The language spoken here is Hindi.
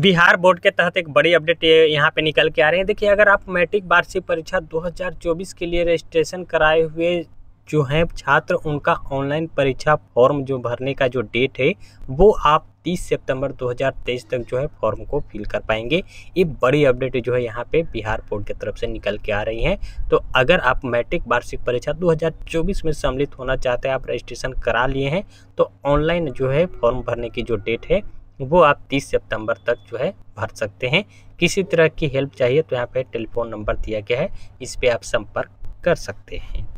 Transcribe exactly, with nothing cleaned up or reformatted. बिहार बोर्ड के तहत एक बड़ी अपडेट यहाँ पे निकल के आ रही है। देखिए, अगर आप मैट्रिक वार्षिक परीक्षा दो हज़ार चौबीस के लिए रजिस्ट्रेशन कराए हुए जो हैं छात्र, उनका ऑनलाइन परीक्षा फॉर्म जो भरने का जो डेट है वो आप तीस सितंबर दो हज़ार तेईस तक जो है फॉर्म को फिल कर पाएंगे। ये बड़ी अपडेट जो है यहाँ पे बिहार बोर्ड की तरफ से निकल के आ रही है। तो अगर आप मैट्रिक वार्षिक परीक्षा दो हज़ार चौबीस में सम्मिलित होना चाहते हैं, आप रजिस्ट्रेशन करा लिए हैं, तो ऑनलाइन जो है फॉर्म भरने की जो डेट है वो आप तीस सितंबर तक जो है भर सकते हैं। किसी तरह की हेल्प चाहिए तो यहाँ पे टेलीफोन नंबर दिया गया है, इस पे आप संपर्क कर सकते हैं।